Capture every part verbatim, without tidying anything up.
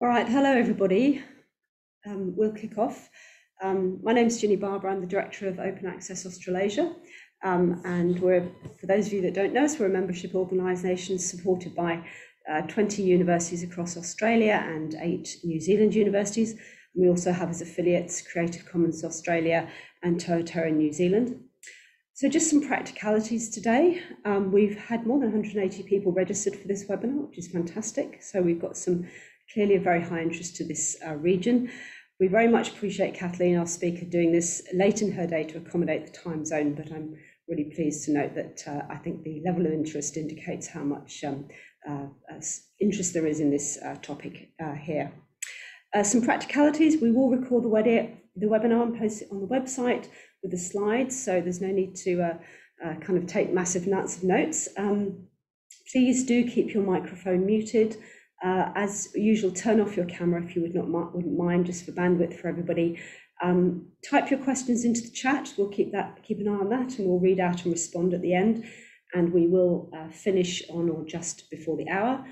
All right, hello everybody. Um, we'll kick off. Um, my name's Ginny Barbour. I'm the Director of Open Access Australasia. Um, and we're, for those of you that don't know us, we're a membership organisation supported by uh, twenty universities across Australia and eight New Zealand universities. And we also have as affiliates Creative Commons Australia and Toyota in New Zealand. So just some practicalities today. Um, we've had more than one hundred eighty people registered for this webinar, which is fantastic. So we've got some clearly a very high interest to this uh, region. We very much appreciate Kathleen, our speaker, doing this late in her day to accommodate the time zone, but I'm really pleased to note that uh, I think the level of interest indicates how much um, uh, interest there is in this uh, topic uh, here. Uh, some practicalities: we will record the, web the webinar and post it on the website with the slides, so there's no need to uh, uh, kind of take massive amounts of notes. Um, please do keep your microphone muted. Uh, as usual, turn off your camera if you would not wouldn't mind, just for bandwidth for everybody. Um, type your questions into the chat. We'll keep that keep an eye on that, and we'll read out and respond at the end. And we will uh, finish on or just before the hour.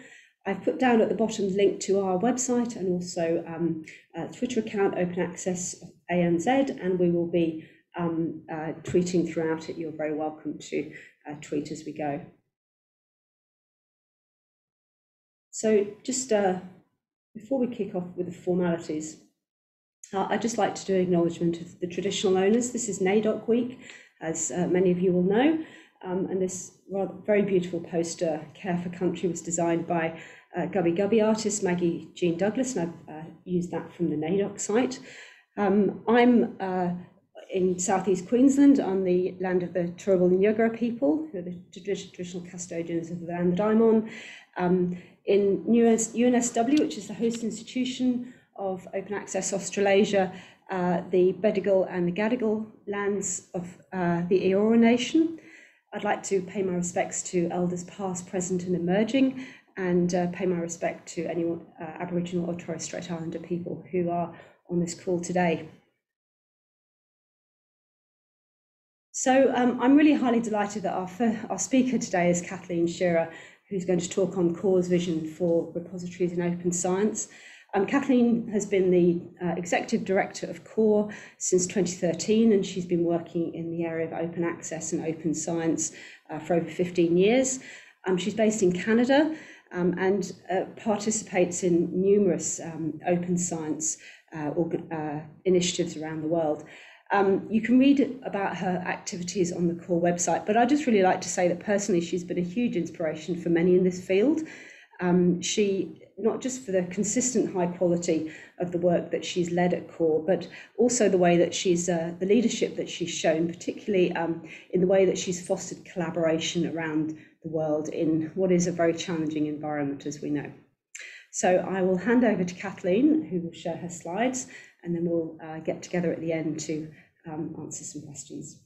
I've put down at the bottom the link to our website and also um, uh, Twitter account Open Access A N Z, and we will be um, uh, tweeting throughout it. You're very welcome to uh, tweet as we go. So just uh, before we kick off with the formalities, uh, I'd just like to do an acknowledgement of the traditional owners. This is NAIDOC week, as uh, many of you will know, um, and this rather, very beautiful poster, Care for Country, was designed by uh, Gubbi Gubbi artist Maggie Jean Douglas, and I've uh, used that from the NAIDOC site. Um, I'm uh, in southeast Queensland, on the land of the Turrbal Nyugra people, who are the traditional custodians of the land that I'm on. Um, In U N S W, which is the host institution of Open Access Australasia, uh, the Bedigal and the Gadigal lands of uh, the Eora Nation. I'd like to pay my respects to elders past, present and emerging, and uh, pay my respect to any uh, Aboriginal or Torres Strait Islander people who are on this call today. So um, I'm really highly delighted that our, our speaker today is Kathleen Shearer, who's going to talk on COAR's vision for repositories in open science. Um, Kathleen has been the uh, Executive Director of COAR since twenty thirteen, and she's been working in the area of open access and open science uh, for over fifteen years. Um, she's based in Canada um, and uh, participates in numerous um, open science uh, uh, initiatives around the world. Um, you can read about her activities on the COAR website, but I'd just really like to say that personally she's been a huge inspiration for many in this field. Um, she, not just for the consistent high quality of the work that she's led at COAR, but also the way that she's, uh, the leadership that she's shown, particularly um, in the way that she's fostered collaboration around the world in what is a very challenging environment, as we know. So I will hand over to Kathleen, who will share her slides, and then we'll uh, get together at the end to um, answer some questions.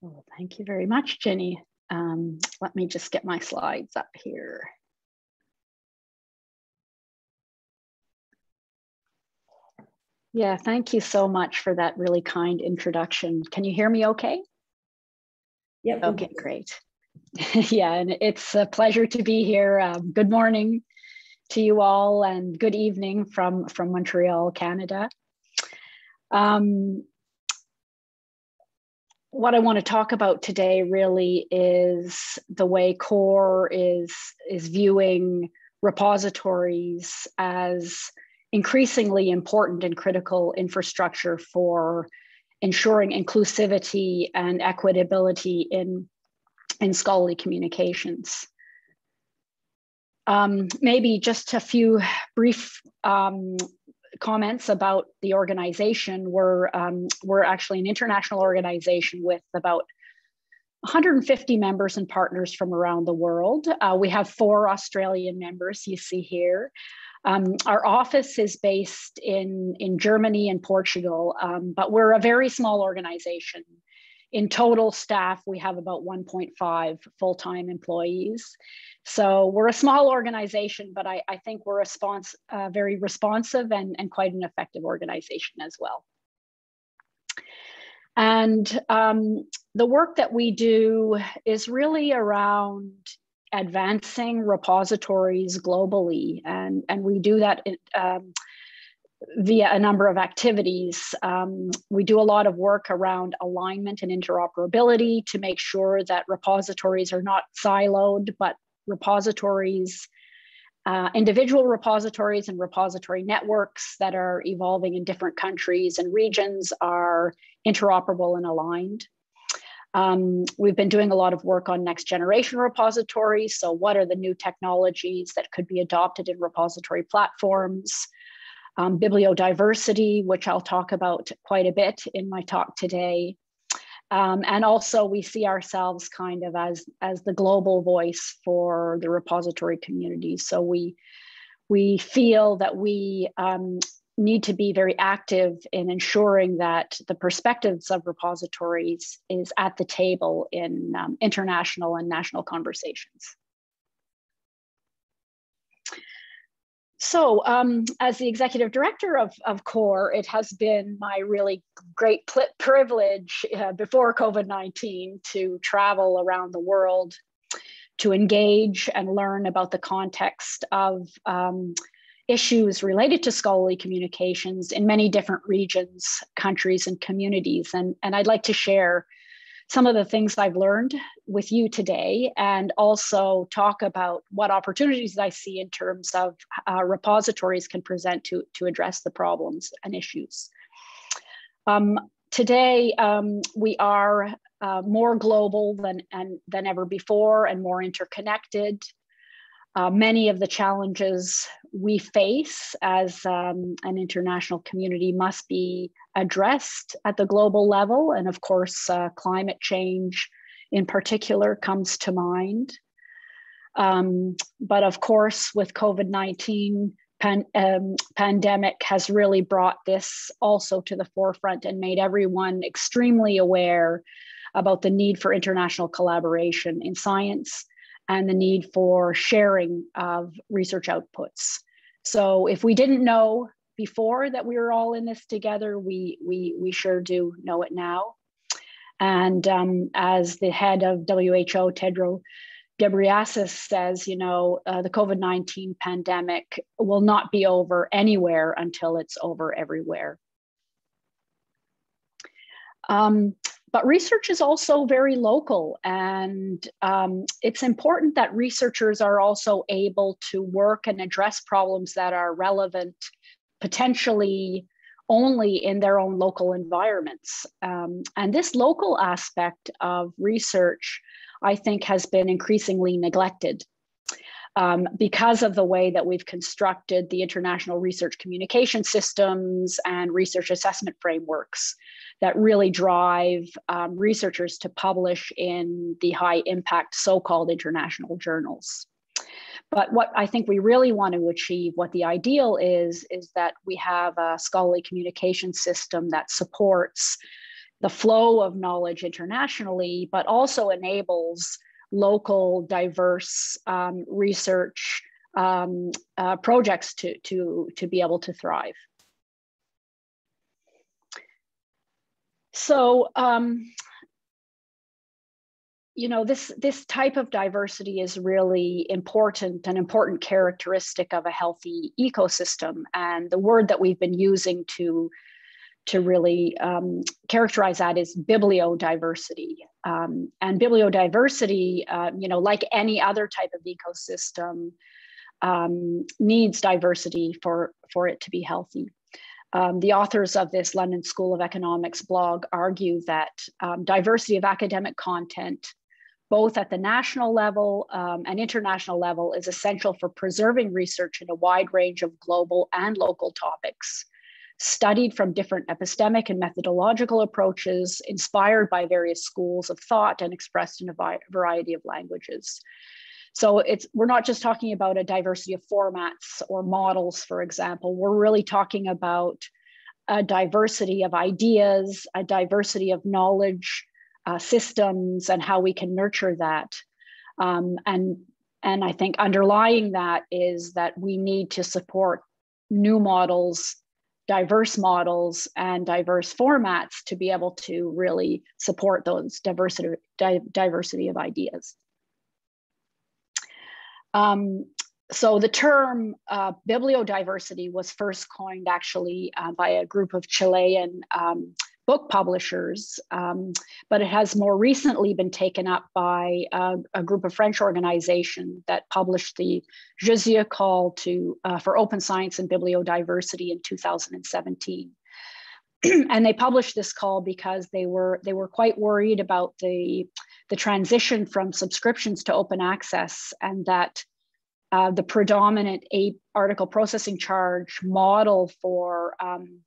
Well, thank you very much, Jenny. Um, let me just get my slides up here. Yeah, thank you so much for that really kind introduction. Can you hear me okay? Yep. Okay, great. Yeah, and it's a pleasure to be here. Um, good morning to you all, and good evening from, from Montreal, Canada. Um, what I want to talk about today really is the way COAR is, is viewing repositories as increasingly important and critical infrastructure for ensuring inclusivity and equitability in in scholarly communications. Um, maybe just a few brief um, comments about the organization. We're, um, we're actually an international organization with about one hundred fifty members and partners from around the world. Uh, we have four Australian members you see here. Um, our office is based in, in Germany and Portugal, um, but we're a very small organization. In total staff, we have about one point five full-time employees. So we're a small organization, but I, I think we're response, uh, very responsive and, and quite an effective organization as well. And um, the work that we do is really around advancing repositories globally. And, and we do that in, um, via a number of activities. Um, we do a lot of work around alignment and interoperability to make sure that repositories are not siloed, but repositories, uh, individual repositories and repository networks that are evolving in different countries and regions are interoperable and aligned. Um, we've been doing a lot of work on next generation repositories. So what are the new technologies that could be adopted in repository platforms? Um, bibliodiversity, which I'll talk about quite a bit in my talk today. Um, and also we see ourselves kind of as, as the global voice for the repository community. So we, we feel that we um, need to be very active in ensuring that the perspectives of repositories is at the table in um, international and national conversations. So um, as the executive director of, of COAR, it has been my really great privilege uh, before COVID nineteen to travel around the world, to engage and learn about the context of um, issues related to scholarly communications in many different regions, countries, and communities. And, and I'd like to share some of the things I've learned with you today, and also talk about what opportunities I see in terms of uh, repositories can present to, to address the problems and issues. Um, today, um, we are uh, more global than, and, than ever before and more interconnected. Uh, many of the challenges we face as um, an international community must be addressed at the global level. And of course, uh, climate change in particular comes to mind. Um, but of course, with COVID nineteen, pan um, pandemic has really brought this also to the forefront and made everyone extremely aware about the need for international collaboration in science, and the need for sharing of research outputs. So if we didn't know before that we were all in this together, we, we, we sure do know it now. And um, as the head of W H O, Tedros Ghebreyesus, says, you know, uh, the COVID nineteen pandemic will not be over anywhere until it's over everywhere. Um, But research is also very local, and um, it's important that researchers are also able to work and address problems that are relevant potentially only in their own local environments. Um, and this local aspect of research, I think, has been increasingly neglected um, because of the way that we've constructed the international research communication systems and research assessment frameworks that really drive um, researchers to publish in the high impact so-called international journals. But what I think we really want to achieve, what the ideal is, is that we have a scholarly communication system that supports the flow of knowledge internationally, but also enables local diverse um, research um, uh, projects to, to, to be able to thrive. So, um, you know, this, this type of diversity is really important, an important characteristic of a healthy ecosystem. And the word that we've been using to, to really um, characterize that is bibliodiversity. Um, and bibliodiversity, uh, you know, like any other type of ecosystem, um, needs diversity for, for it to be healthy. Um, the authors of this London School of Economics blog argue that um, diversity of academic content, both at the national level um, and international level, is essential for preserving research in a wide range of global and local topics, studied from different epistemic and methodological approaches, inspired by various schools of thought and expressed in a variety of languages. So it's, we're not just talking about a diversity of formats or models, for example. We're really talking about a diversity of ideas, a diversity of knowledge uh, systems, and how we can nurture that. Um, and, and I think underlying that is that we need to support new models diverse models and diverse formats to be able to really support those diversity, di diversity of ideas. Um, so the term uh, bibliodiversity was first coined actually uh, by a group of Chilean um, book publishers, um, but it has more recently been taken up by uh, a group of French organizations that published the Jussieu Call to, uh, for Open Science and Bibliodiversity in two thousand seventeen. And they published this call because they were, they were quite worried about the, the transition from subscriptions to open access, and that uh, the predominant eight article processing charge model for um,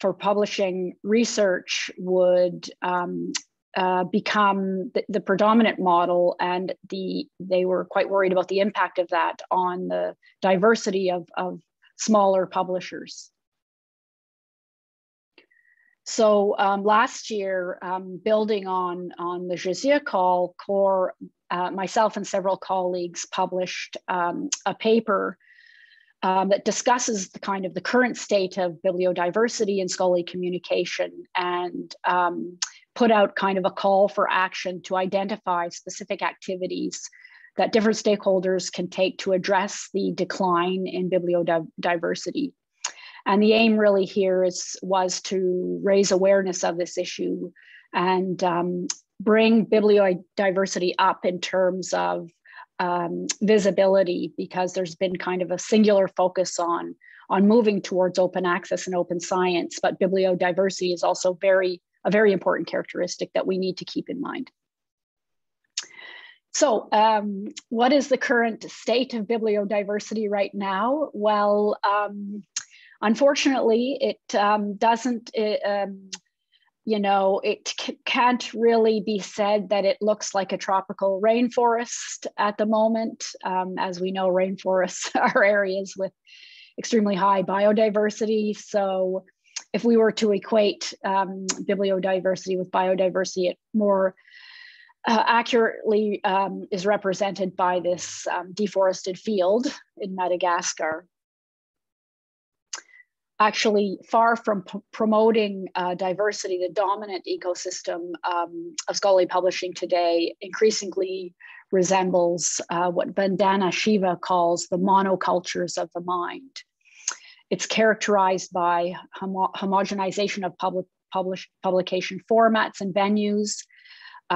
for publishing research would um, uh, become the, the predominant model, and the they were quite worried about the impact of that on the diversity of, of smaller publishers. So um, last year, um, building on, on the Jussieu Call, COAR, uh, myself and several colleagues published um, a paper Um, that discusses the kind of the current state of bibliodiversity in scholarly communication, and um, put out kind of a call for action to identify specific activities that different stakeholders can take to address the decline in bibliodiversity. And the aim really here is, was to raise awareness of this issue and um, bring bibliodiversity up in terms of Um, visibility, because there's been kind of a singular focus on, on moving towards open access and open science, but bibliodiversity is also very, a very important characteristic that we need to keep in mind. So um, what is the current state of bibliodiversity right now? Well, um, unfortunately, it um, doesn't, it, um, you know, it can't really be said that it looks like a tropical rainforest at the moment. Um, as we know, rainforests are areas with extremely high biodiversity. So if we were to equate um, bibliodiversity with biodiversity, it more uh, accurately um, is represented by this um, deforested field in Madagascar. Actually, far from promoting uh, diversity, the dominant ecosystem um, of scholarly publishing today increasingly resembles uh, what Vandana Shiva calls the monocultures of the mind. It's characterized by homo homogenization of public publish publication formats and venues,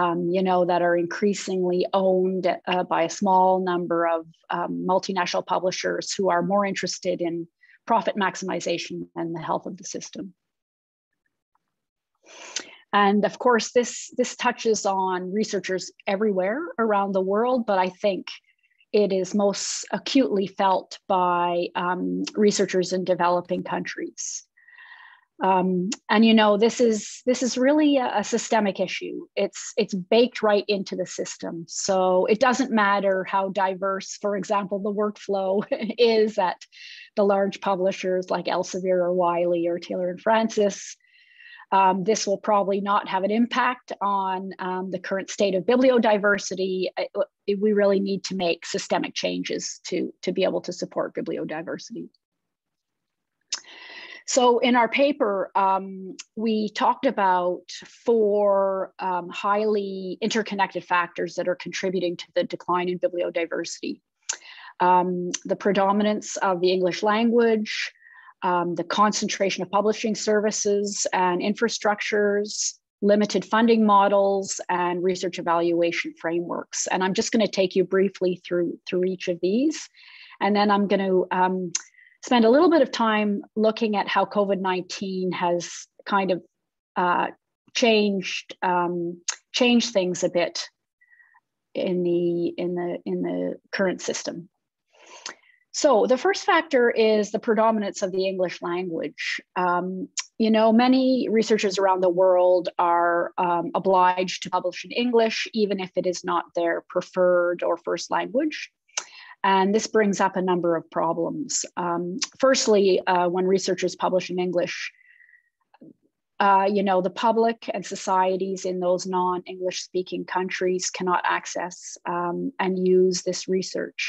um, you know, that are increasingly owned uh, by a small number of um, multinational publishers who are more interested in profit maximization and the health of the system. And of course, this, this touches on researchers everywhere around the world, but I think it is most acutely felt by um, researchers in developing countries. Um, and you know, this is, this is really a, a systemic issue. It's, it's baked right into the system. So it doesn't matter how diverse, for example, the workflow is at the large publishers like Elsevier or Wiley or Taylor and Francis. Um, this will probably not have an impact on um, the current state of bibliodiversity. It, it, we really need to make systemic changes to, to be able to support bibliodiversity. So in our paper, um, we talked about four um, highly interconnected factors that are contributing to the decline in bibliodiversity. Um, the predominance of the English language, um, the concentration of publishing services and infrastructures, limited funding models, and research evaluation frameworks. And I'm just going to take you briefly through, through each of these. And then I'm going to um, spend a little bit of time looking at how COVID nineteen has kind of uh, changed um, changed things a bit in the in the in the current system. So the first factor is the predominance of the English language. Um, you know, many researchers around the world are um, obliged to publish in English, even if it is not their preferred or first language. And this brings up a number of problems. Um, firstly, uh, when researchers publish in English, uh, you know, the public and societies in those non-English speaking countries cannot access um, and use this research.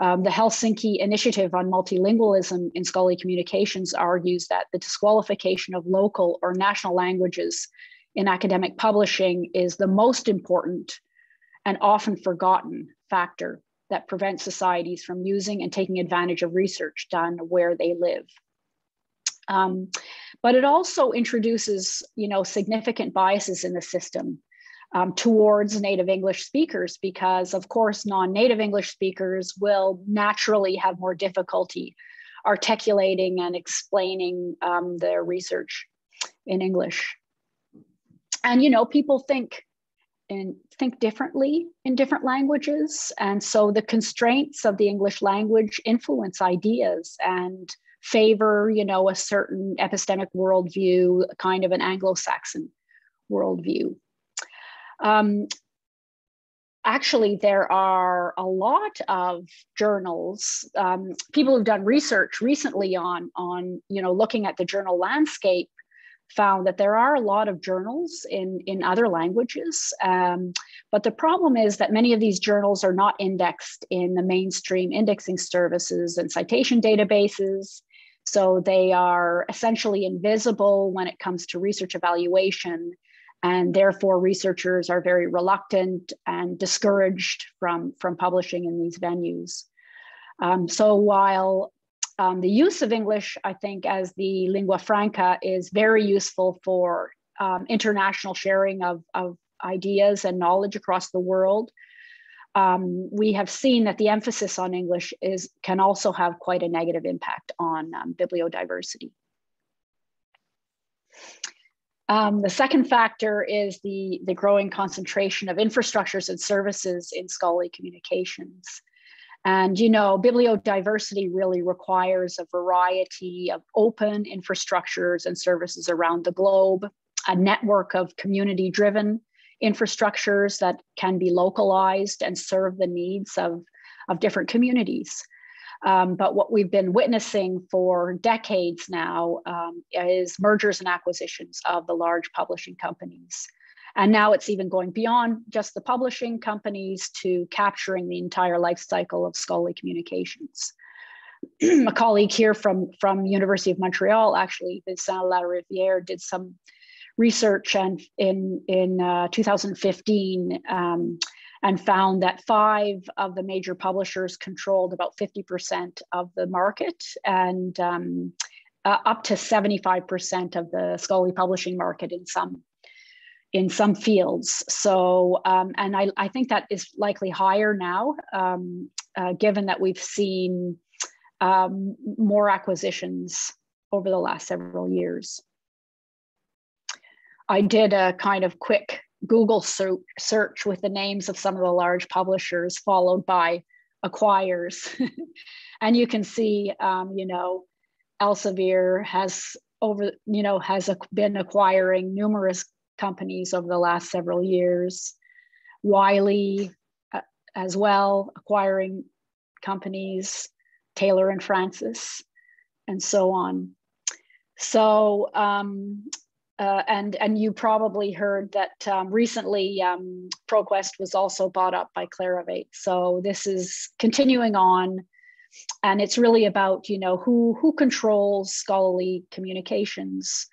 Um, the Helsinki Initiative on Multilingualism in Scholarly Communications argues that the disqualification of local or national languages in academic publishing is the most important and often forgotten factor that prevents societies from using and taking advantage of research done where they live. Um, but it also introduces, you know, significant biases in the system Um, towards native English speakers, because of course, non-native English speakers will naturally have more difficulty articulating and explaining um, their research in English. And, you know, people think and think differently in different languages. And so the constraints of the English language influence ideas and favor, you know, a certain epistemic worldview, kind of an Anglo-Saxon worldview. Um, actually, there are a lot of journals, um, people who've done research recently on, on, you know, looking at the journal landscape, found that there are a lot of journals in, in other languages. Um, but the problem is that many of these journals are not indexed in the mainstream indexing services and citation databases. So they are essentially invisible when it comes to research evaluation. And therefore, researchers are very reluctant and discouraged from, from publishing in these venues. Um, so while um, the use of English, I think, as the lingua franca is very useful for um, international sharing of, of ideas and knowledge across the world, um, we have seen that the emphasis on English is, can also have quite a negative impact on um, bibliodiversity. Um, the second factor is the, the growing concentration of infrastructures and services in scholarly communications. And, you know, bibliodiversity really requires a variety of open infrastructures and services around the globe, a network of community-driven infrastructures that can be localized and serve the needs of, of different communities. Um, but what we've been witnessing for decades now um, is mergers and acquisitions of the large publishing companies. And now it's even going beyond just the publishing companies to capturing the entire life cycle of scholarly communications. A colleague here from, from University of Montreal, actually, Vincent La Rivière, did some research and in, in uh, two thousand fifteen, um, and found that five of the major publishers controlled about fifty percent of the market and um, uh, up to seventy-five percent of the scholarly publishing market in some, in some fields. So, um, and I, I think that is likely higher now, um, uh, given that we've seen um, more acquisitions over the last several years. I did a kind of quick Google search with the names of some of the large publishers followed by acquirers. And you can see, um, you know, Elsevier has over, you know, has been acquiring numerous companies over the last several years. Wiley uh, as well, acquiring companies, Taylor and Francis, and so on. So, um, Uh, and, and you probably heard that um, recently um, ProQuest was also bought up by Clarivate. So this is continuing on, and it's really about, you know, who, who controls scholarly communications,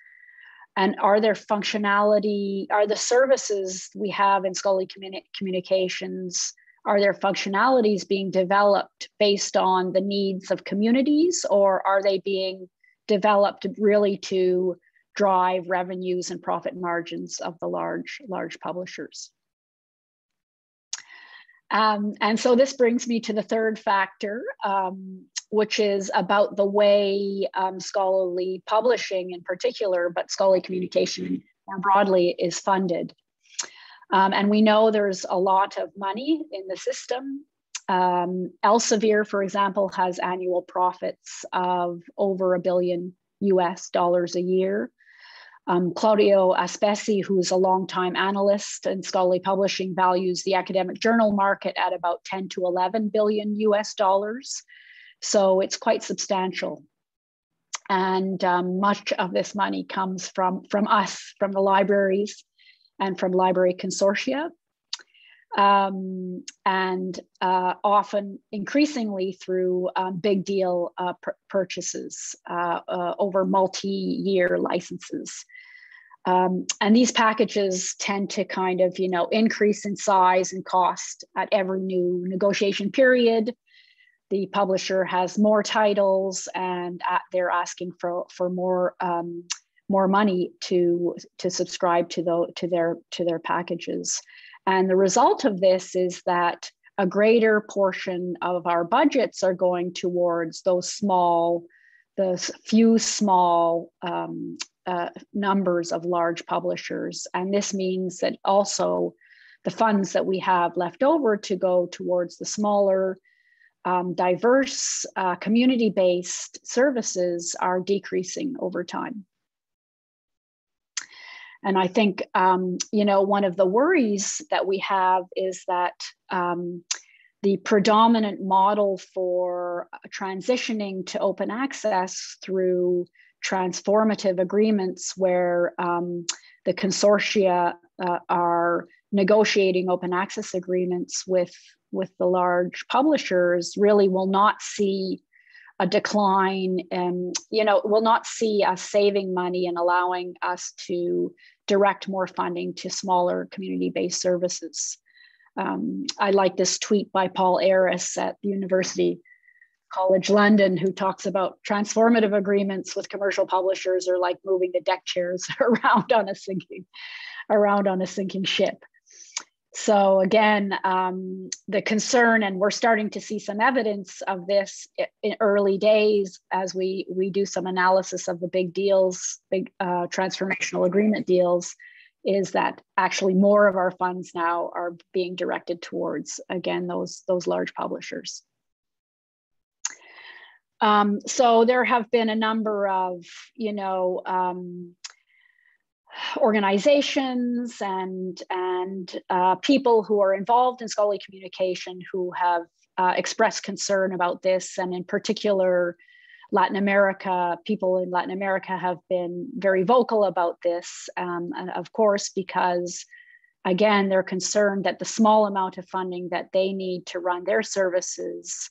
and are there functionality, are the services we have in scholarly communi communications, are there functionalities being developed based on the needs of communities, or are they being developed really to drive revenues and profit margins of the large, large publishers. Um, and so this brings me to the third factor, um, which is about the way um, scholarly publishing in particular, but scholarly communication more broadly, is funded. Um, and we know there's a lot of money in the system. Um, Elsevier, for example, has annual profits of over a billion U S dollars a year. Um, Claudio Aspesi, who is a longtime analyst in scholarly publishing, values the academic journal market at about ten to eleven billion U S dollars. So it's quite substantial. And um, much of this money comes from, from us, from the libraries and from library consortia. um, and uh, often increasingly through um, big deal uh, purchases uh, uh, over multi-year licenses. Um, and these packages tend to kind of, you know, increase in size and cost at every new negotiation period. The publisher has more titles, and uh, they're asking for for more um, more money to to subscribe to the to their to their packages. And the result of this is that a greater portion of our budgets are going towards those small, the few small. Um, Uh, numbers of large publishers. And this means that also the funds that we have left over to go towards the smaller, um, diverse, uh, community-based services are decreasing over time. And I think, um, you know, one of the worries that we have is that um, the predominant model for transitioning to open access through transformative agreements where um, the consortia uh, are negotiating open access agreements with, with the large publishers really will not see a decline, and, you know, will not see us saving money and allowing us to direct more funding to smaller community-based services. Um, I like this tweet by Paul Aris at the University College London, who talks about transformative agreements with commercial publishers are like moving the deck chairs around on a sinking, around on a sinking ship. So again, um, the concern, and we're starting to see some evidence of this in early days as we we do some analysis of the big deals, big uh, transformational agreement deals, is that actually more of our funds now are being directed towards, again, those those large publishers. Um, so there have been a number of, you know, um, organizations and, and uh, people who are involved in scholarly communication who have uh, expressed concern about this. And in particular, Latin America, people in Latin America have been very vocal about this. Um, and of course, because again, they're concerned that the small amount of funding that they need to run their services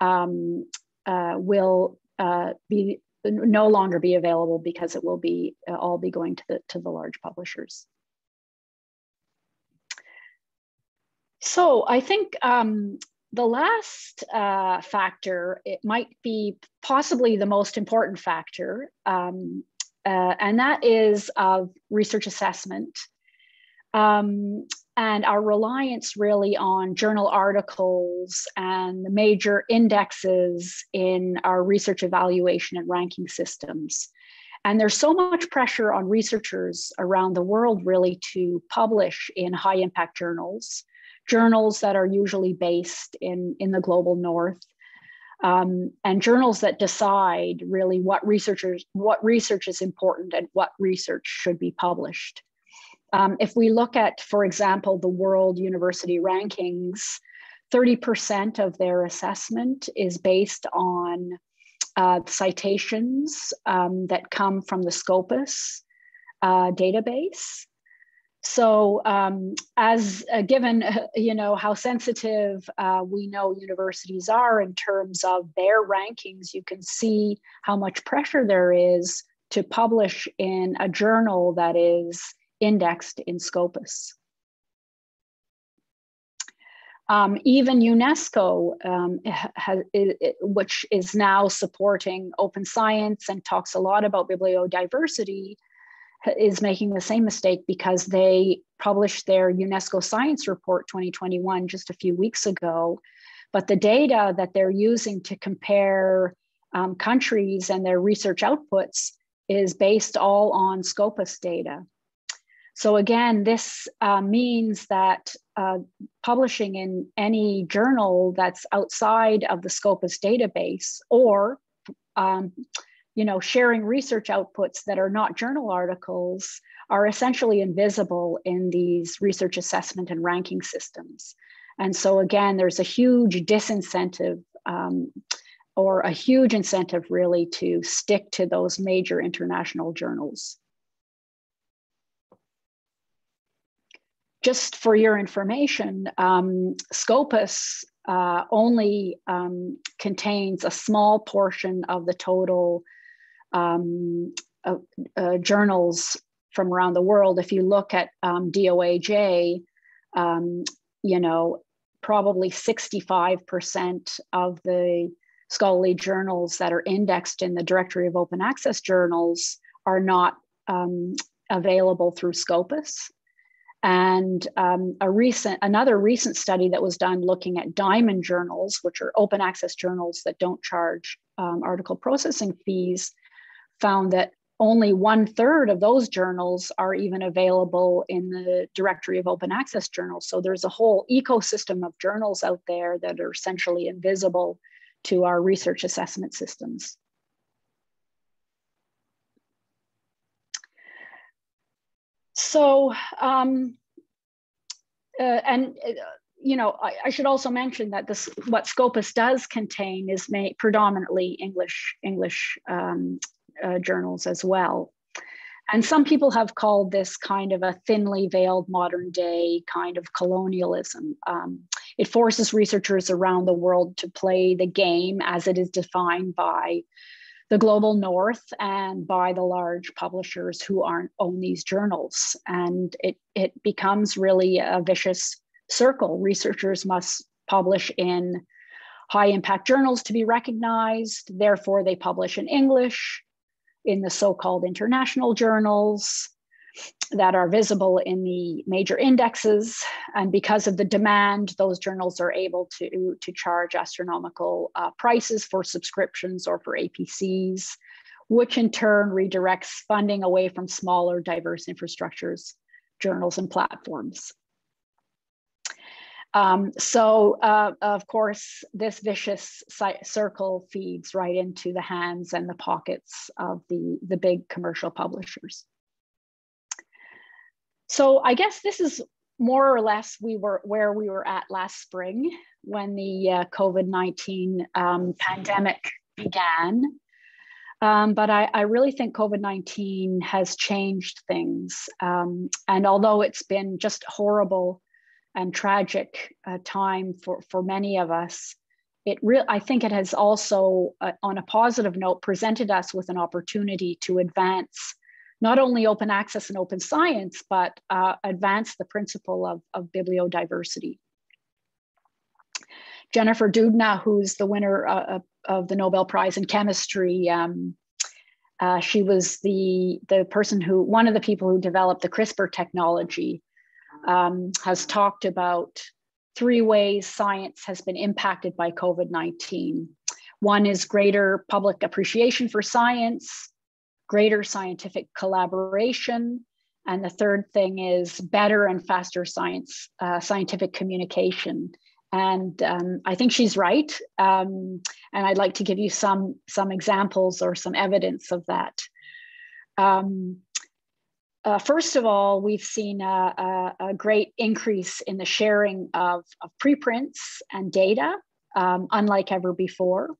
um, Uh, will uh, be no longer be available because it will be uh, all be going to the to the large publishers. So I think um, the last uh, factor, it might be possibly the most important factor, um, uh, and that is of research assessment um, and our reliance really on journal articles and the major indexes in our research evaluation and ranking systems. And there's so much pressure on researchers around the world really to publish in high impact journals, journals that are usually based in, in the global north, um, and journals that decide really what researchers, what research is important and what research should be published. Um, if we look at, for example, the World University Rankings, thirty percent of their assessment is based on uh, citations um, that come from the Scopus uh, database. So um, as uh, given, uh, you know, how sensitive uh, we know universities are in terms of their rankings, you can see how much pressure there is to publish in a journal that is indexed in Scopus. Um, even UNESCO, um, has, it, it, which is now supporting open science and talks a lot about bibliodiversity, is making the same mistake because they published their UNESCO Science Report twenty twenty-one just a few weeks ago. But the data that they're using to compare um, countries and their research outputs is based all on Scopus data. So again, this uh, means that uh, publishing in any journal that's outside of the Scopus database, or um, you know, sharing research outputs that are not journal articles, are essentially invisible in these research assessment and ranking systems. And so again, there's a huge disincentive um, or a huge incentive really to stick to those major international journals. just for your information, um, Scopus uh, only um, contains a small portion of the total um, uh, uh, journals from around the world. If you look at um, D O A J, um, you know, probably sixty-five percent of the scholarly journals that are indexed in the Directory of Open Access Journals are not um, available through Scopus. And um, a recent, another recent study that was done looking at diamond journals, which are open access journals that don't charge um, article processing fees, found that only one third of those journals are even available in the Directory of Open Access Journals. So there's a whole ecosystem of journals out there that are essentially invisible to our research assessment systems. So, um, uh, and, uh, you know, I, I should also mention that this, what Scopus does contain is may, predominantly English, English um, uh, journals as well. And some people have called this kind of a thinly veiled modern day kind of colonialism. Um, it forces researchers around the world to play the game as it is defined by the global north and by the large publishers who aren't own these journals. And it, it becomes really a vicious circle. Researchers must publish in high impact journals to be recognized. Therefore, they publish in English in the so-called international journals that are visible in the major indexes. And because of the demand, those journals are able to, to charge astronomical uh, prices for subscriptions or for A P Cs, which in turn redirects funding away from smaller, diverse infrastructures, journals, and platforms. Um, so, uh, of course, this vicious circle feeds right into the hands and the pockets of the, the big commercial publishers. So I guess this is more or less we were where we were at last spring when the uh, COVID nineteen um, pandemic began. Um, but I, I really think COVID nineteen has changed things. Um, and although it's been just horrible and tragic uh, time for, for many of us, it re- I think it has also, uh, on a positive note, presented us with an opportunity to advance not only open access and open science, but uh, advance the principle of, of bibliodiversity. Jennifer Doudna, who's the winner uh, of the Nobel Prize in Chemistry, um, uh, she was the, the person who, one of the people who developed the CRISPR technology, um, has talked about three ways science has been impacted by COVID nineteen. One is greater public appreciation for science, greater scientific collaboration, and the third thing is better and faster science, uh, scientific communication. And um, I think she's right. Um, and I'd like to give you some, some examples or some evidence of that. Um, uh, first of all, we've seen a, a, a great increase in the sharing of, of preprints and data, um, unlike ever before.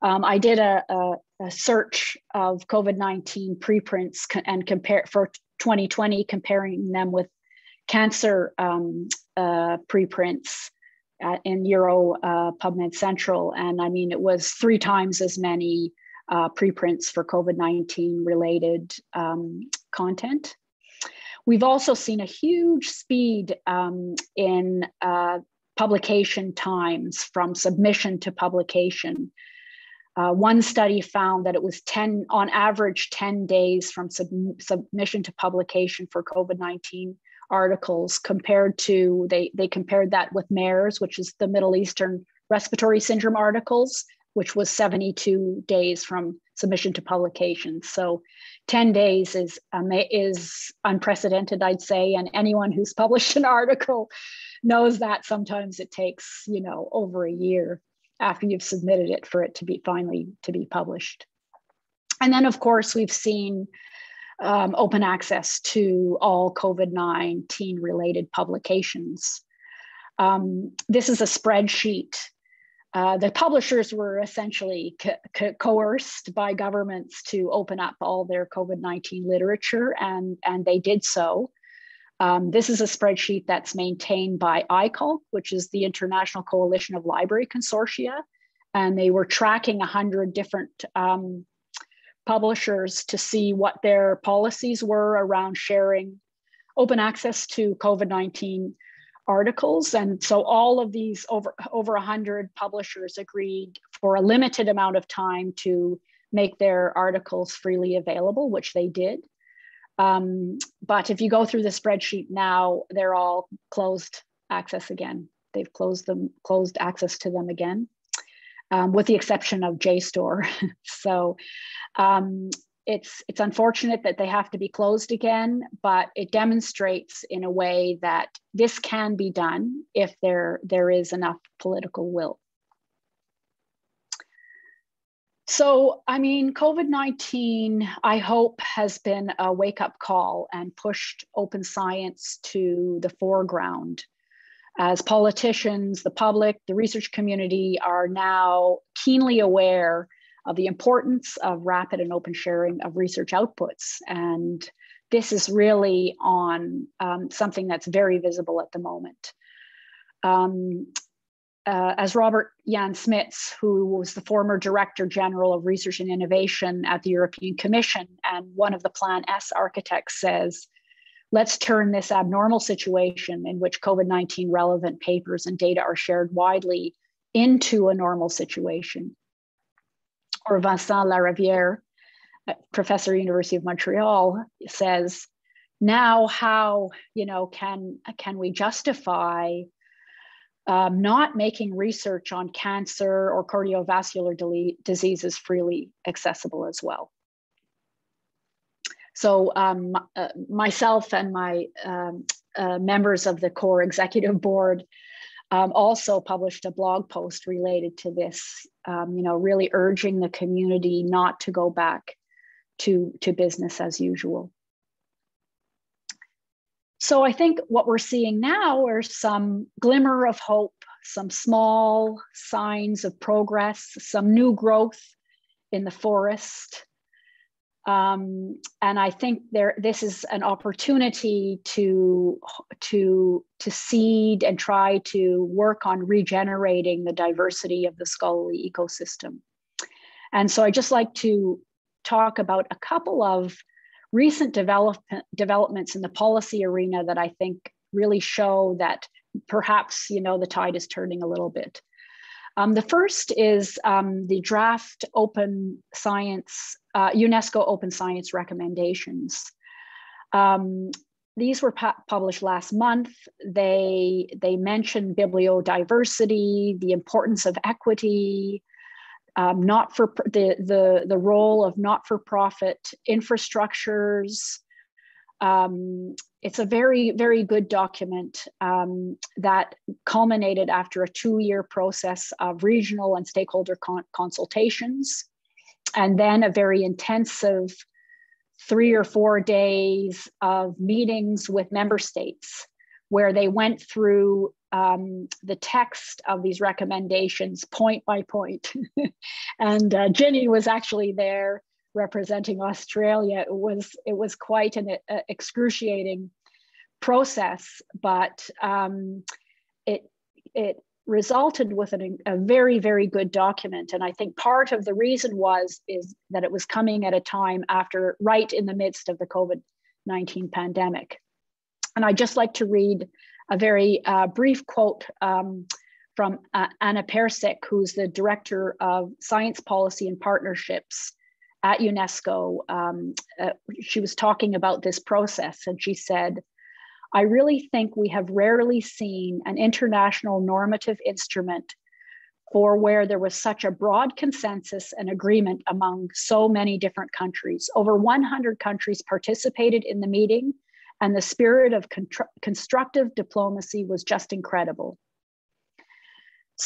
Um, I did a, a, a search of COVID nineteen preprints co and compare for twenty twenty, comparing them with cancer um, uh, preprints uh, in Euro uh, PubMed Central. And I mean, it was three times as many uh, preprints for COVID nineteen related um, content. We've also seen a huge speed um, in uh, publication times from submission to publication. Uh, one study found that it was ten, on average, ten days from sub submission to publication for COVID nineteen articles compared to, they, they compared that with MERS, which is the Middle Eastern Respiratory Syndrome articles, which was seventy-two days from submission to publication. So ten days is, um, is unprecedented, I'd say, and anyone who's published an article knows that sometimes it takes, you know, over a year after you've submitted it for it to be finally to be published. And then of course, we've seen um, open access to all COVID nineteen related publications. Um, this is a spreadsheet. Uh, the publishers were essentially co co coerced by governments to open up all their COVID nineteen literature, and, and they did so. Um, this is a spreadsheet that's maintained by I C O L C, which is the International Coalition of Library Consortia. And they were tracking one hundred different um, publishers to see what their policies were around sharing open access to COVID nineteen articles. And so all of these, over, over one hundred publishers agreed for a limited amount of time to make their articles freely available, which they did. Um, but if you go through the spreadsheet now, they're all closed access again. They've closed them, closed access to them again, um, with the exception of JSTOR. So um, it's, it's unfortunate that they have to be closed again, but it demonstrates in a way that this can be done if there, there is enough political will. So, I mean, COVID nineteen, I hope, has been a wake-up call and pushed open science to the foreground. As politicians, the public, the research community are now keenly aware of the importance of rapid and open sharing of research outputs. And this is really on um, something that's very visible at the moment. Um, Uh, as Robert Jan Smits, who was the former Director General of Research and Innovation at the European Commission and one of the Plan S architects, says, let's turn this abnormal situation in which COVID nineteen relevant papers and data are shared widely into a normal situation. Or Vincent La Rivière, professor at the University of Montreal, says, now how, you know, can, can we justify Um, not making research on cancer or cardiovascular diseases freely accessible as well. So um, uh, myself and my um, uh, members of the COAR Executive Board um, also published a blog post related to this, um, you know, really urging the community not to go back to, to business as usual. So I think what we're seeing now are some glimmer of hope, some small signs of progress, some new growth in the forest. Um, and I think there, this is an opportunity to, to, to seed and try to work on regenerating the diversity of the scholarly ecosystem. And so I'd just like to talk about a couple of recent development, developments in the policy arena that I think really show that perhaps, you know, the tide is turning a little bit. Um, the first is um, the draft open science, uh, UNESCO Open Science recommendations. Um, these were published last month. They, they mentioned bibliodiversity, the importance of equity, Um, not for the, the, the role of not-for-profit infrastructures. Um, it's a very, very good document um, that culminated after a two-year process of regional and stakeholder con consultations, and then a very intensive three or four days of meetings with member states, where they went through Um, the text of these recommendations point by point. And uh, Ginny was actually there representing Australia. It was, it was quite an uh, excruciating process, but um, it, it resulted with an, a very, very good document. And I think part of the reason was is that it was coming at a time after, right in the midst of the COVID nineteen pandemic. And I'd just like to read a very uh, brief quote um, from uh, Anna Persic, who's the Director of Science Policy and Partnerships at UNESCO. Um, uh, she was talking about this process, and she said, I really think we have rarely seen an international normative instrument for where there was such a broad consensus and agreement among so many different countries. Over one hundred countries participated in the meeting, and the spirit of constructive diplomacy was just incredible.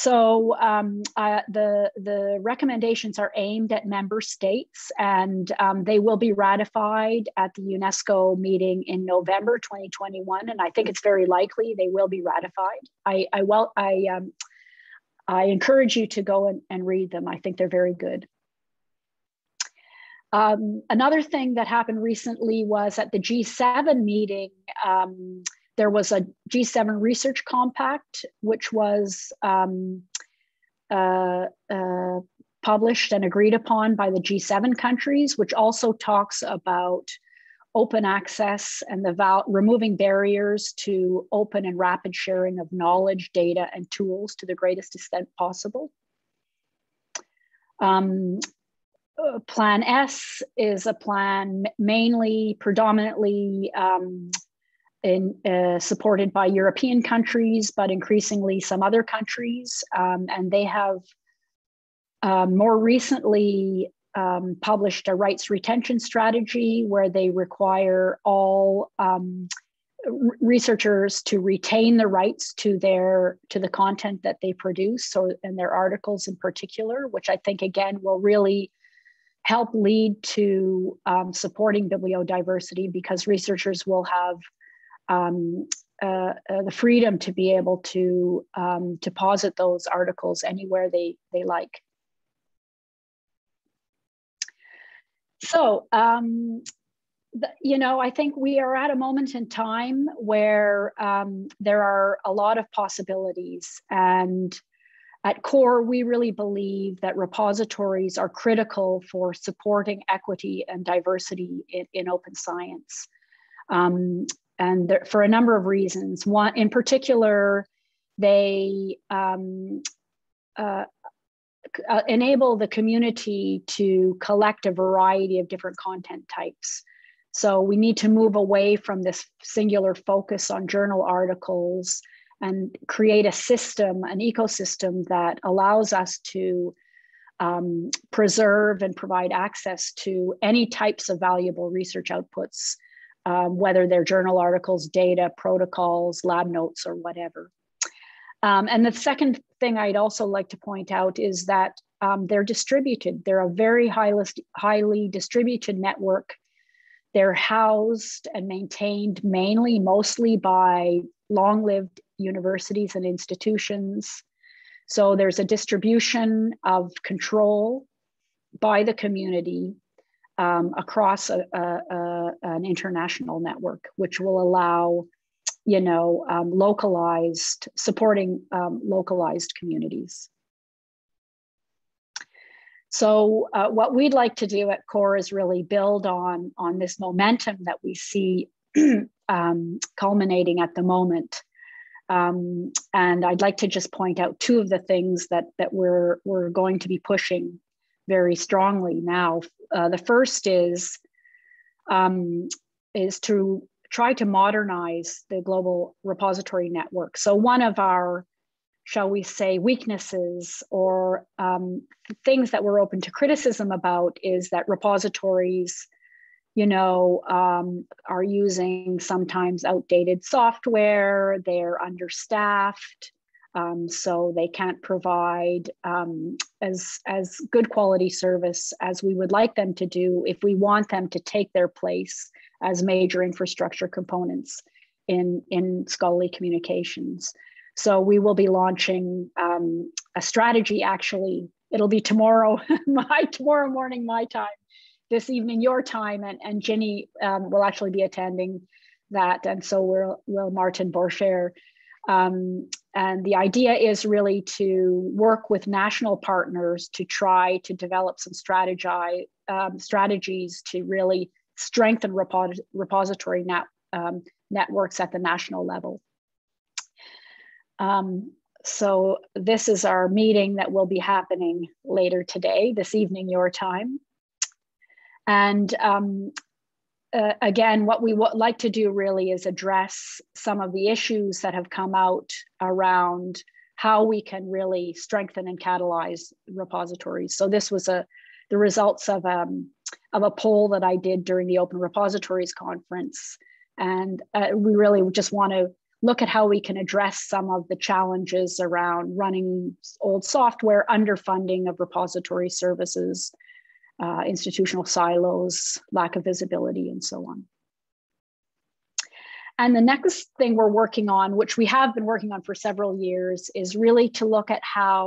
So um, uh, the, the recommendations are aimed at member states, and um, they will be ratified at the UNESCO meeting in November twenty twenty-one. And I think it's very likely they will be ratified. I, I, well, I, um, I encourage you to go and, and read them. I think they're very good. Um, another thing that happened recently was at the G seven meeting, um, there was a G seven research compact, which was um, uh, uh, published and agreed upon by the G seven countries, which also talks about open access and the val- removing barriers to open and rapid sharing of knowledge, data, and tools to the greatest extent possible. Um, Uh, Plan S is a plan mainly predominantly um, in, uh, supported by European countries, but increasingly some other countries. Um, and they have uh, more recently um, published a rights retention strategy where they require all um, researchers to retain the rights to their to the content that they produce, or and their articles in particular, which I think, again, will really help lead to um, supporting bibliodiversity, because researchers will have um, uh, uh, the freedom to be able to um, to posit those articles anywhere they, they like. So, um, the, you know, I think we are at a moment in time where um, there are a lot of possibilities, and at COAR, we really believe that repositories are critical for supporting equity and diversity in, in open science, um, and there, for a number of reasons. One, in particular, they um, uh, uh, enable the community to collect a variety of different content types. So we need to move away from this singular focus on journal articles and create a system, an ecosystem that allows us to um, preserve and provide access to any types of valuable research outputs, um, whether they're journal articles, data, protocols, lab notes, or whatever. Um, and the second thing I'd also like to point out is that um, they're distributed. They're a very high list, highly distributed network. They're housed and maintained mainly, mostly by long-lived universities and institutions. So there's a distribution of control by the community um, across a, a, a, an international network, which will allow, you know, um, localized, supporting um, localized communities. So uh, what we'd like to do at COAR is really build on, on this momentum that we see um, culminating at the moment. Um, and I'd like to just point out two of the things that, that we're, we're going to be pushing very strongly now. Uh, the first is, um, is to try to modernize the global repository network. So one of our, shall we say, weaknesses or um, things that we're open to criticism about is that repositories, you know, um, are using sometimes outdated software, they're understaffed, um, so they can't provide um, as, as good quality service as we would like them to do if we want them to take their place as major infrastructure components in, in scholarly communications. So we will be launching um, a strategy, actually, it'll be tomorrow, my, tomorrow morning, my time, this evening your time, and, and Ginny um, will actually be attending that, and so will, will Martin Borcher. Um, and the idea is really to work with national partners to try to develop some strategy, um, strategies to really strengthen repos repository net, um, networks at the national level. Um, so this is our meeting that will be happening later today, this evening your time. And um, uh, again, what we would like to do really is address some of the issues that have come out around how we can really strengthen and catalyze repositories. So this was a, the results of, um, of a poll that I did during the Open Repositories Conference. And uh, we really just want to look at how we can address some of the challenges around running old software, underfunding of repository services, Uh, institutional silos, lack of visibility, and so on. And the next thing we're working on, which we have been working on for several years, is really to look at how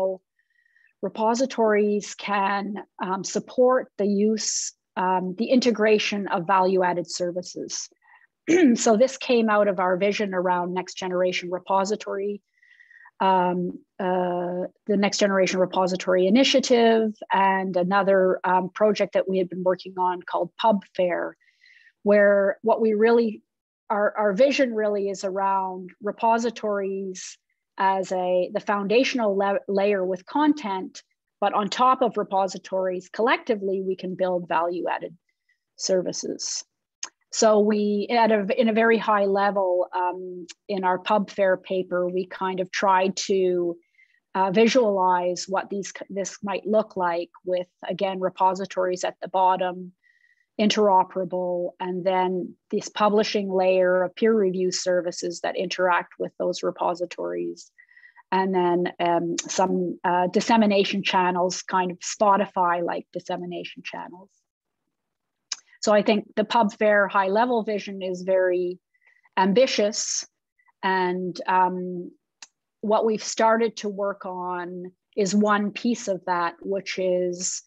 repositories can um, support the use um, the integration of value-added services. So this came out of our vision around next generation repository, um, uh, the next generation repository initiative, and another um, project that we had been working on called Pub Fair, where what we really, our, our vision really is around repositories as a the foundational la layer with content, but on top of repositories, collectively, we can build value-added services. So we, at a, in a very high level, um, in our Pub Fair paper, we kind of tried to uh, visualize what these this might look like with, again, repositories at the bottom, interoperable, and then this publishing layer of peer review services that interact with those repositories. And then um, some uh, dissemination channels, kind of Spotify-like dissemination channels. So I think the Pub Fair high level vision is very ambitious. And um, what we've started to work on is one piece of that, which is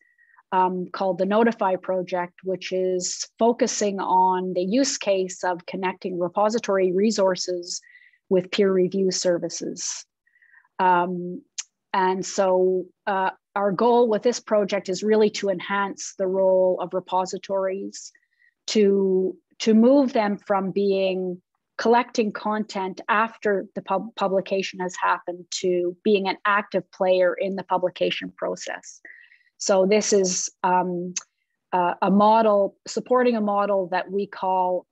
um, called the Notify Project, which is focusing on the use case of connecting repository resources with peer review services. Um, and so uh, our goal with this project is really to enhance the role of repositories, to, to move them from being collecting content after the pub publication has happened to being an active player in the publication process. So this is um, uh, a model, supporting a model that we call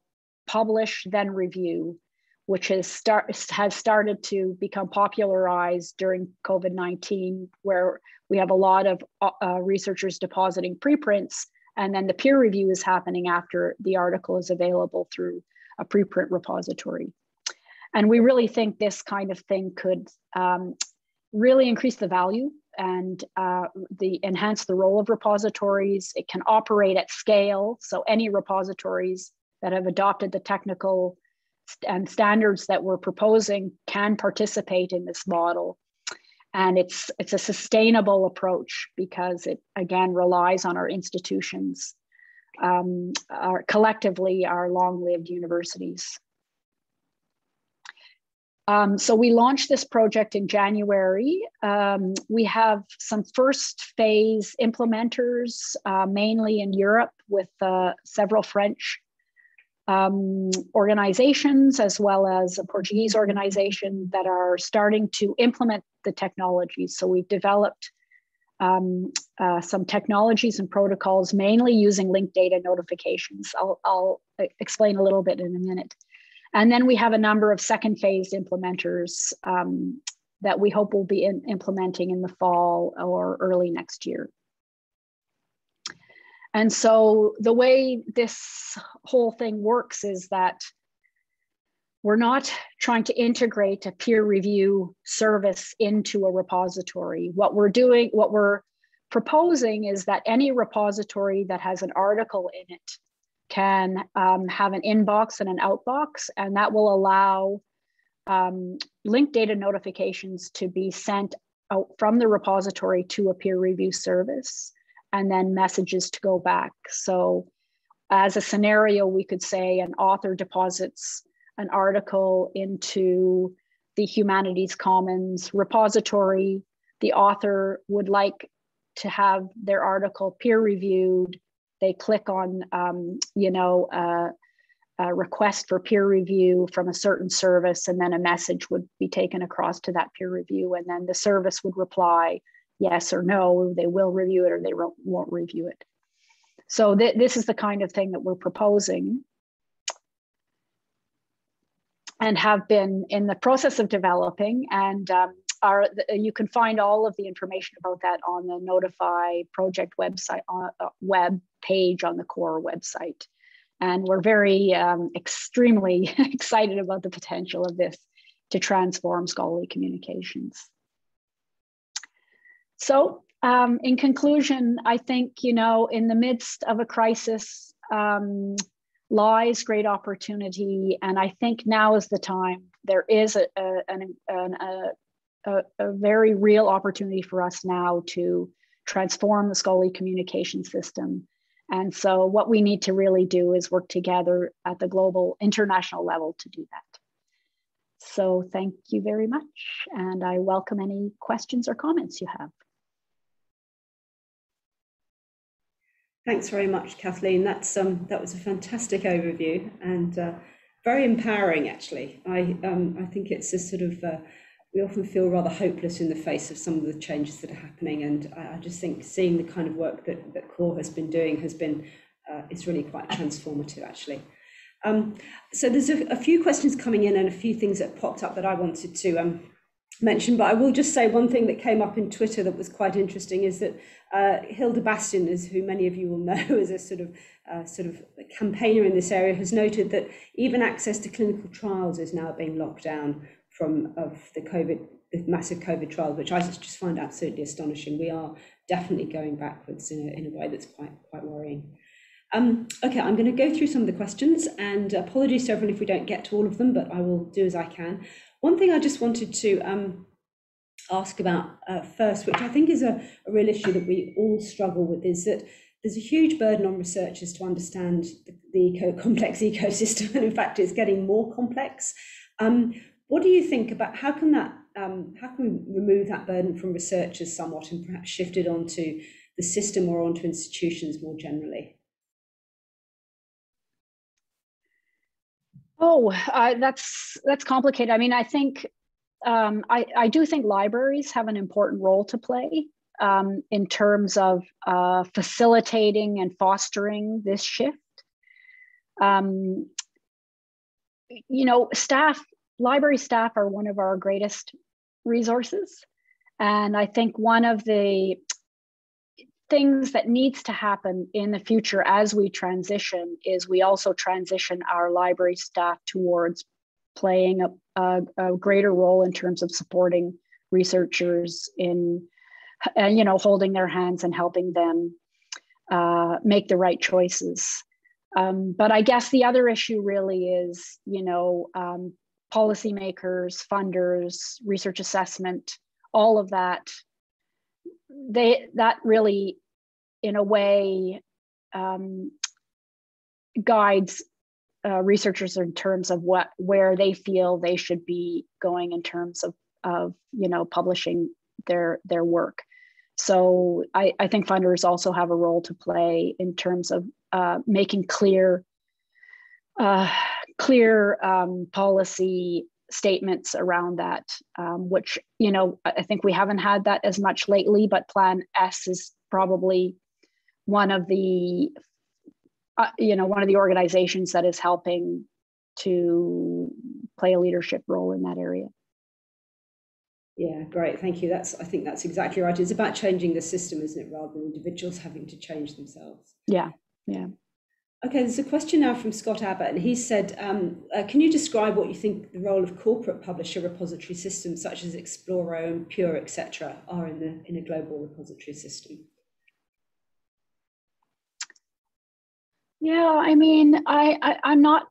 publish then review, which has, start, has started to become popularized during COVID nineteen, where we have a lot of uh, researchers depositing preprints, and then the peer review is happening after the article is available through a preprint repository. And we really think this kind of thing could um, really increase the value and uh, the, enhance the role of repositories. It can operate at scale, so any repositories that have adopted the technical and standards that we're proposing can participate in this model. And it's, it's a sustainable approach because it, again, relies on our institutions, um, our, collectively our long-lived universities. Um, so we launched this project in January. Um, we have some first phase implementers, uh, mainly in Europe with uh, several French Um, organizations, as well as a Portuguese organization that are starting to implement the technology. So we've developed um, uh, some technologies and protocols, mainly using linked data notifications. I'll, I'll explain a little bit in a minute. And then we have a number of second phase implementers um, that we hope will be in, implementing in the fall or early next year. And so the way this whole thing works is that we're not trying to integrate a peer review service into a repository. What we're doing, what we're proposing is that any repository that has an article in it can um, have an inbox and an outbox, and that will allow um, linked data notifications to be sent out from the repository to a peer review service, and then messages to go back. So as a scenario, we could say an author deposits an article into the Humanities Commons repository. The author would like to have their article peer reviewed. They click on, um, you know, uh, a request for peer review from a certain service, and then a message would be taken across to that peer review, and then the service would reply yes or no, they will review it or they won't review it. So th this is the kind of thing that we're proposing and have been in the process of developing. And um, our, you can find all of the information about that on the Notify Project website, on, uh, web page on the COAR website. And we're very, um, extremely excited about the potential of this to transform scholarly communications. So um, in conclusion, I think, you know, in the midst of a crisis um, lies great opportunity. And I think now is the time. There is a, a, an, a, a, a very real opportunity for us now to transform the scholarly communication system And so what we need to really do is work together at the global international level to do that. So thank you very much. And I welcome any questions or comments you have. Thanks very much, Kathleen. That's, um, that was a fantastic overview and uh, very empowering, actually. I, um, I think it's a sort of, uh, we often feel rather hopeless in the face of some of the changes that are happening. And I, I just think seeing the kind of work that, that COAR has been doing has been, uh, it's really quite transformative, actually. Um, so there's a, a few questions coming in and a few things that popped up that I wanted to um, mention, but I will just say one thing that came up in Twitter that was quite interesting is that uh, Hilda Bastin, is who many of you will know as a sort of uh, sort of campaigner in this area, has noted that even access to clinical trials is now being locked down from of the COVID, the massive COVID trials, which I just find absolutely astonishing. We are definitely going backwards in a, in a way that's quite quite worrying. Um, okay, I'm going to go through some of the questions, and apologies to everyone if we don't get to all of them, but I will do as I can. One thing I just wanted to um, ask about uh, first, which I think is a, a real issue that we all struggle with, is that there's a huge burden on researchers to understand the, the eco complex ecosystem, and in fact, it's getting more complex. Um, what do you think about how can that, um, how can we remove that burden from researchers somewhat and perhaps shift it onto the system or onto institutions more generally? Oh, uh, that's that's complicated. I mean, I think um, I I do think libraries have an important role to play um, in terms of uh, facilitating and fostering this shift. Um, you know, staff, library staff are one of our greatest resources, and I think one of the things that needs to happen in the future as we transition is we also transition our library staff towards playing a, a, a greater role in terms of supporting researchers in, uh, you know, holding their hands and helping them uh, make the right choices. Um, but I guess the other issue really is, you know, um, policymakers, funders, research assessment, all of that. They, that really, in a way, um, guides uh, researchers in terms of what, where they feel they should be going in terms of, of you know, publishing their, their work. So I, I think funders also have a role to play in terms of uh, making clear, uh, clear um, policy statements around that, um, which, you know, I think we haven't had that as much lately, but Plan S is probably one of the, uh, you know, one of the organizations that is helping to play a leadership role in that area. Yeah, great. Thank you. That's, I think that's exactly right. It's about changing the system, isn't it, rather than individuals having to change themselves. Yeah, yeah. Okay, there's a question now from Scott Abbott, and he said, um, uh, can you describe what you think the role of corporate publisher repository systems such as Exploro and Pure, et cetera, are in, the, in a global repository system? Yeah, I mean, I, I, I'm not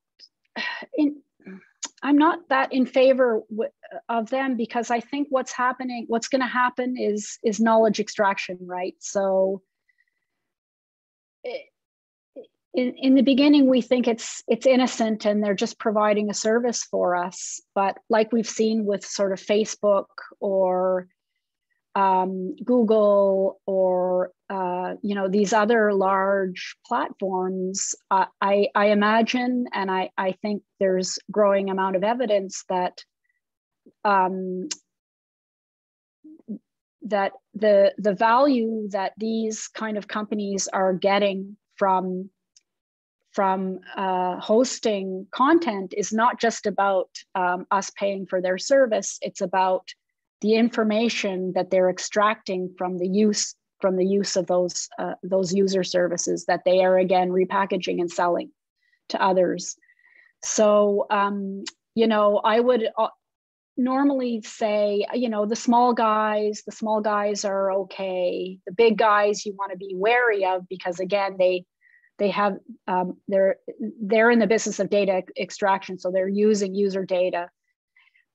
in, I'm not that in favor of them, because I think what's happening, what's going to happen is, is knowledge extraction, right? So it, In, in the beginning, we think it's it's innocent and they're just providing a service for us. But like we've seen with sort of Facebook or um, Google or, uh, you know, these other large platforms, uh, I, I imagine, and I, I think there's growing amount of evidence that um, that the, the value that these kind of companies are getting from from uh, hosting content is not just about um, us paying for their service. It's about the information that they're extracting from the use from the use of those uh, those user services that they are again repackaging and selling to others. So um, you know, I would uh, normally say, you know, the small guys, the small guys are okay. The big guys you want to be wary of, because again they. They have, um, they're, they're in the business of data extraction, so they're using user data.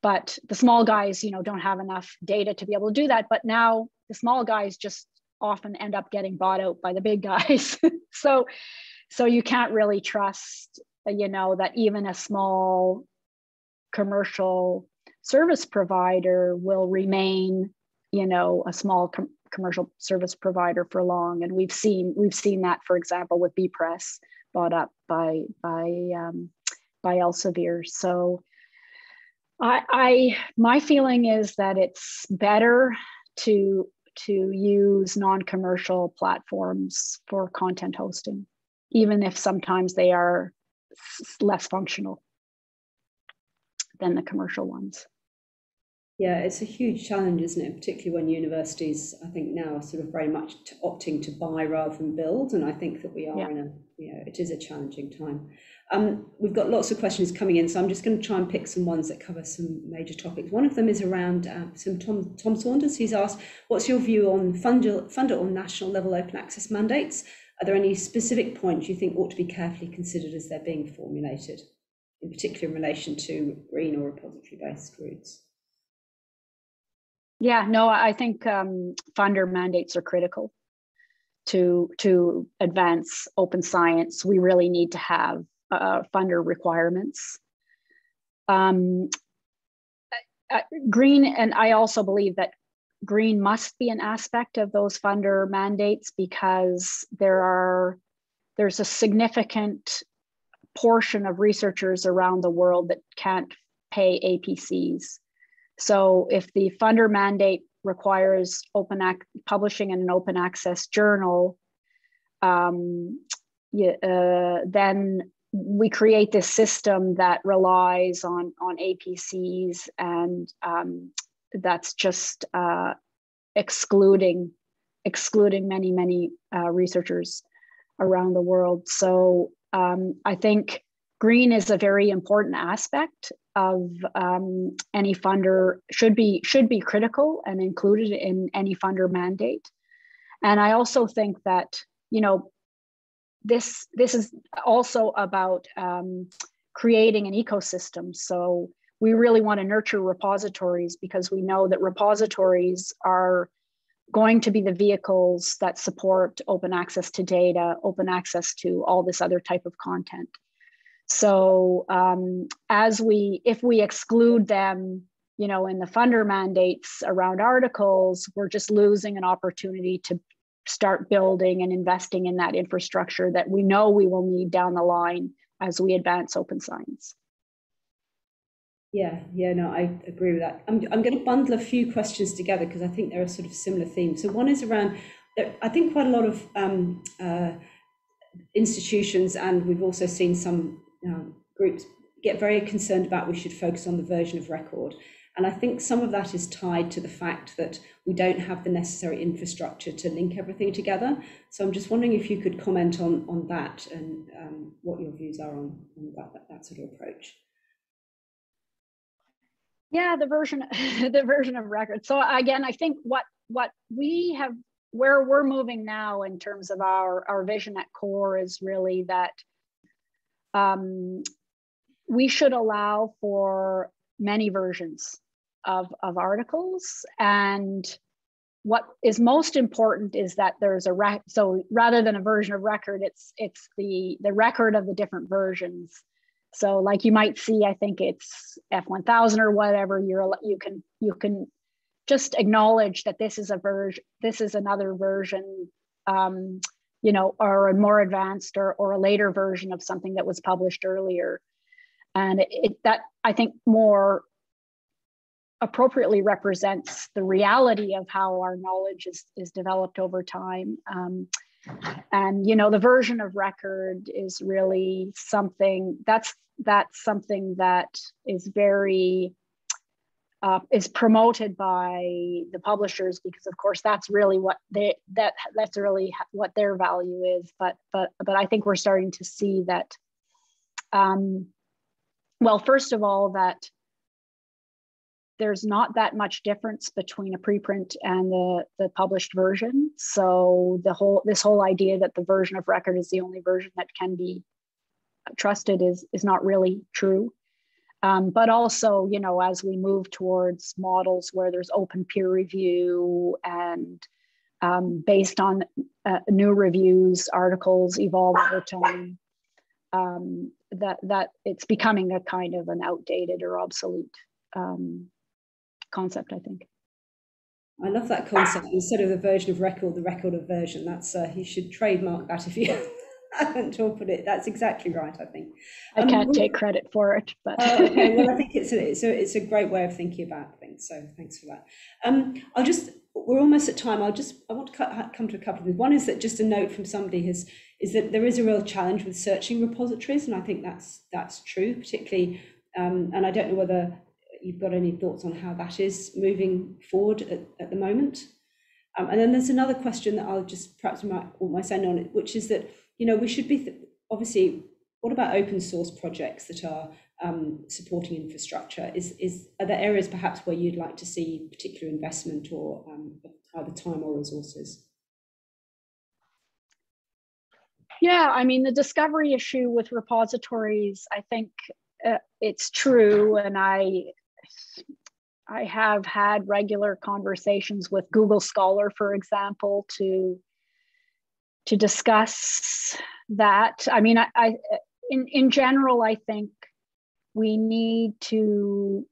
But the small guys, you know, don't have enough data to be able to do that. But now the small guys just often end up getting bought out by the big guys. so, so you can't really trust, you know, that even a small commercial service provider will remain, you know, a small com commercial service provider for long. And we've seen we've seen that, for example, with B Press, bought up by by um, by Elsevier. So, I, I my feeling is that it's better to to use non-commercial platforms for content hosting, even if sometimes they are less functional than the commercial ones. Yeah, it's a huge challenge, isn't it? Particularly when universities, I think now, are sort of very much opting to buy rather than build. And I think that we are yeah. in a, you know, it is a challenging time. Um, we've got lots of questions coming in, so I'm just going to try and pick some ones that cover some major topics. One of them is around uh, some Tom, Tom Saunders, who's asked, what's your view on funder, funder or national level open access mandates? Are there any specific points you think ought to be carefully considered as they're being formulated, in particular in relation to green or repository-based routes? Yeah, no, I think um, funder mandates are critical to to advance open science. We really need to have uh, funder requirements. Um, uh, green, and I also believe that green must be an aspect of those funder mandates, because there are there's a significant portion of researchers around the world that can't pay A P Cs. So if the funder mandate requires open publishing in an open access journal, um, yeah, uh, then we create this system that relies on, on A P Cs, and um, that's just uh, excluding, excluding many, many uh, researchers around the world. So um, I think green is a very important aspect of um, any funder, should be should be critical and included in any funder mandate. And I also think that, you know, this this is also about um, creating an ecosystem. So we really want to nurture repositories, because we know that repositories are going to be the vehicles that support open access to data, open access to all this other type of content. So um, as we, if we exclude them, you know, in the funder mandates around articles, we're just losing an opportunity to start building and investing in that infrastructure that we know we will need down the line as we advance open science. Yeah, yeah, no, I agree with that. I'm, I'm going to bundle a few questions together, because I think there are sort of similar themes. So one is around, I think quite a lot of um, uh, institutions, and we've also seen some Um, groups get very concerned about we should focus on the version of record. And I think some of that is tied to the fact that we don't have the necessary infrastructure to link everything together. So I'm just wondering if you could comment on, on that and um, what your views are on, on that, that, that sort of approach. Yeah, the version, the version of record. So again, I think what, what we have, where we're moving now in terms of our, our vision at COAR is really that Um, we should allow for many versions of, of articles. And what is most important is that there's a rec so rather than a version of record, it's it's the, the record of the different versions. So like you might see, I think it's F one thousand or whatever, you're you can you can just acknowledge that this is a version, this is another version. Um, you know, or a more advanced or, or a later version of something that was published earlier. And it, it, that, I think, more appropriately represents the reality of how our knowledge is, is developed over time. Um, and, you know, the version of record is really something that's, that's something that is very, Uh, is promoted by the publishers, because of course that's really what they that that's really what their value is. But but but I think we're starting to see that. Um, well, first of all, that there's not that much difference between a preprint and the the published version. So the whole this whole idea that the version of record is the only version that can be trusted is is not really true. Um, but also, you know, as we move towards models where there's open peer review and um, based on uh, new reviews, articles evolve over time, um, that, that it's becoming a kind of an outdated or obsolete um, concept, I think. I love that concept. Instead of the version of record, the record of version. That's uh, you should trademark that if you haven't opened it. That's exactly right, I think. Um, I can't take credit for it, but uh, okay. Well, I think it's a, it's a it's a great way of thinking about things. So thanks for that. Um, I'll just we're almost at time. I'll just I want to cut, come to a couple of things. One is that just a note from somebody has is that there is a real challenge with searching repositories, and I think that's that's true, particularly. Um, and I don't know whether you've got any thoughts on how that is moving forward at, at the moment. Um, and then there's another question that I'll just perhaps might almost end on, which is that, you know, we should be, th obviously, what about open source projects that are um, supporting infrastructure? Is, is, are there areas perhaps where you'd like to see particular investment or um, either time or resources? Yeah, I mean, the discovery issue with repositories, I think uh, it's true, and I, I have had regular conversations with Google Scholar, for example, to, to discuss that. I mean, I, I in, in general, I think we need to,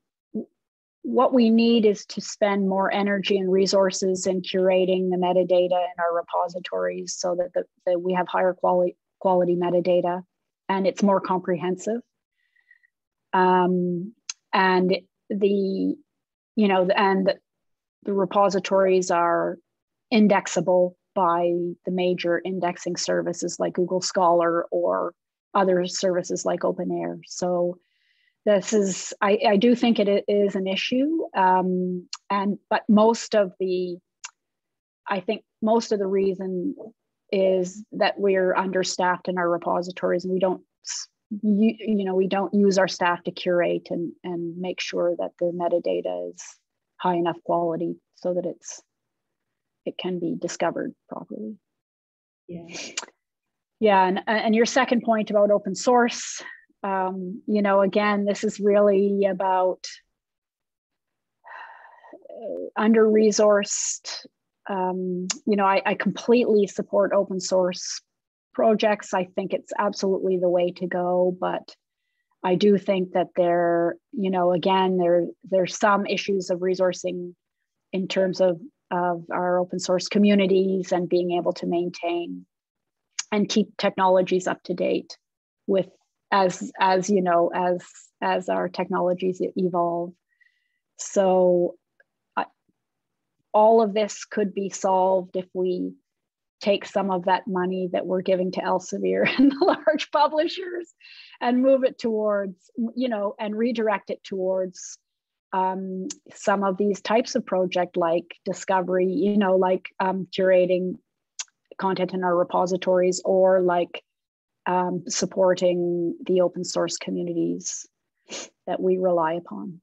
what we need is to spend more energy and resources in curating the metadata in our repositories so that, the, that we have higher quality, quality metadata and it's more comprehensive. Um, and it, the you know and the repositories are indexable by the major indexing services like Google Scholar or other services like OpenAIR. So this is I, I do think it is an issue, um, and but most of the I think most of the reason is that we're understaffed in our repositories and we don't You, you know, we don't use our staff to curate and, and make sure that the metadata is high enough quality so that it's it can be discovered properly. Yeah, yeah, and, and your second point about open source, um, you know, again, this is really about under-resourced, um, you know, I, I completely support open source projects. I think it's absolutely the way to go, but I do think that there, you know, again, there there's some issues of resourcing in terms of, of our open source communities and being able to maintain and keep technologies up to date with as as you know as as our technologies evolve. So I, all of this could be solved if we take some of that money that we're giving to Elsevier and the large publishers and move it towards, you know, and redirect it towards um, some of these types of project like discovery, you know, like um, curating content in our repositories or like um, supporting the open source communities that we rely upon.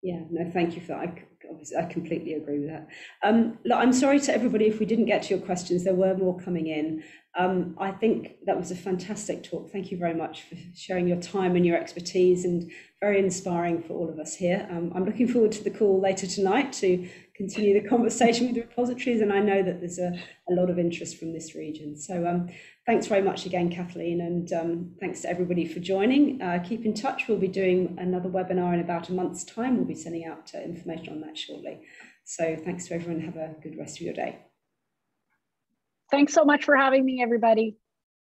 Yeah, no, thank you for that. Obviously, I completely agree with that. Um, look, I'm sorry to everybody if we didn't get to your questions. There were more coming in. Um, I think that was a fantastic talk. Thank you very much for sharing your time and your expertise, and very inspiring for all of us here. Um, I'm looking forward to the call later tonight to continue the conversation with the repositories, and I know that there's a, a lot of interest from this region. So um, thanks very much again, Kathleen, and um, thanks to everybody for joining. Uh, keep in touch. We'll be doing another webinar in about a month's time. We'll be sending out uh, information on that shortly. So thanks to everyone. Have a good rest of your day. Thanks so much for having me, everybody.